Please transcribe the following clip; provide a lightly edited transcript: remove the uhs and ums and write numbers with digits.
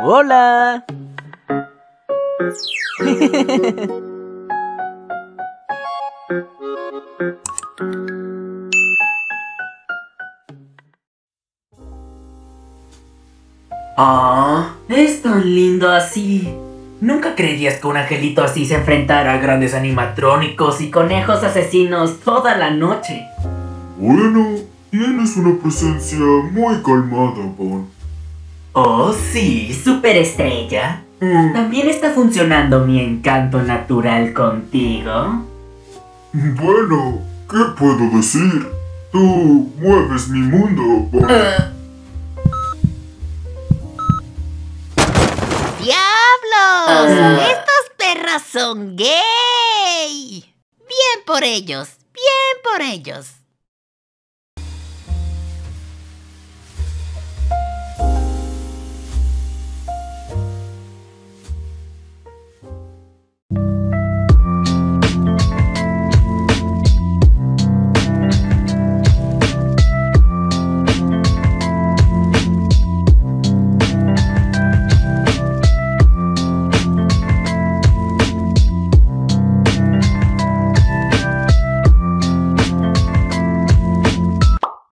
¡Hola! ¡Ah! Oh, ¡es tan lindo así! Nunca creerías que un angelito así se enfrentara a grandes animatrónicos y conejos asesinos toda la noche. Bueno, tienes una presencia muy calmada, Bon. ¡Oh, sí! ¡Superestrella! ¿También está funcionando mi encanto natural contigo? Bueno, ¿qué puedo decir? Tú mueves mi mundo, Bon. ¡Diablos! ¡Estos perros son gay! ¡Bien por ellos! ¡Bien por ellos!